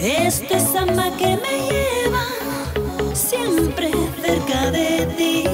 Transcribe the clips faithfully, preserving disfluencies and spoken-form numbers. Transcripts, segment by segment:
Este samba que me lleva siempre cerca de ti.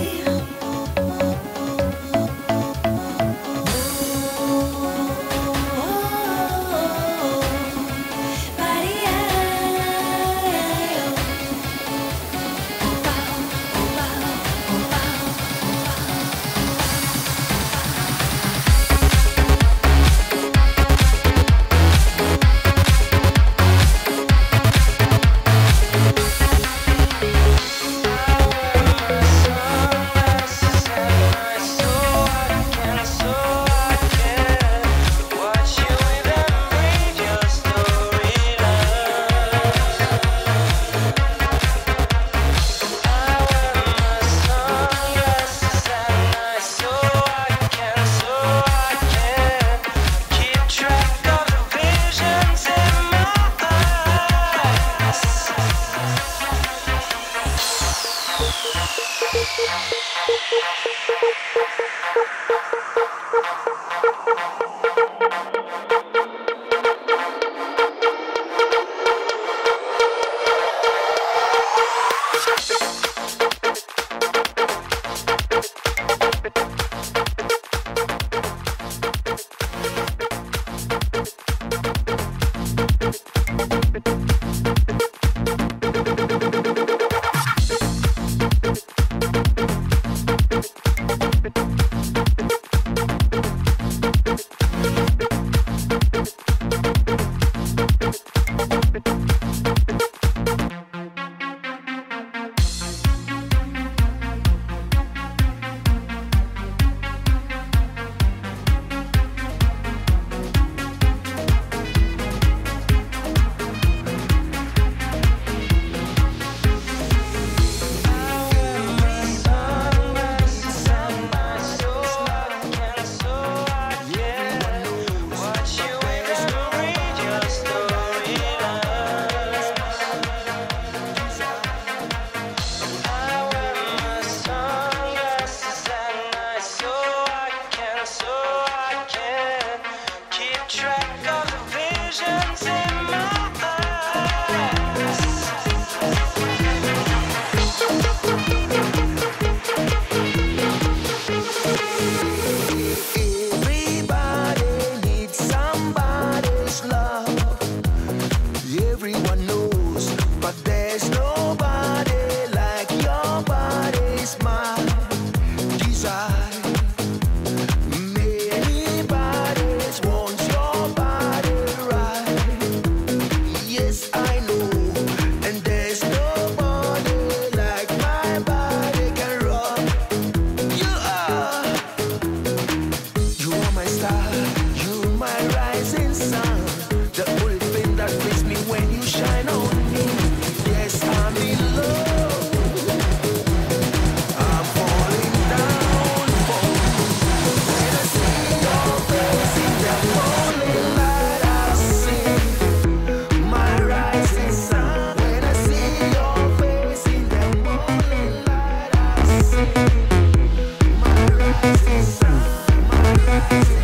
We'll be right back.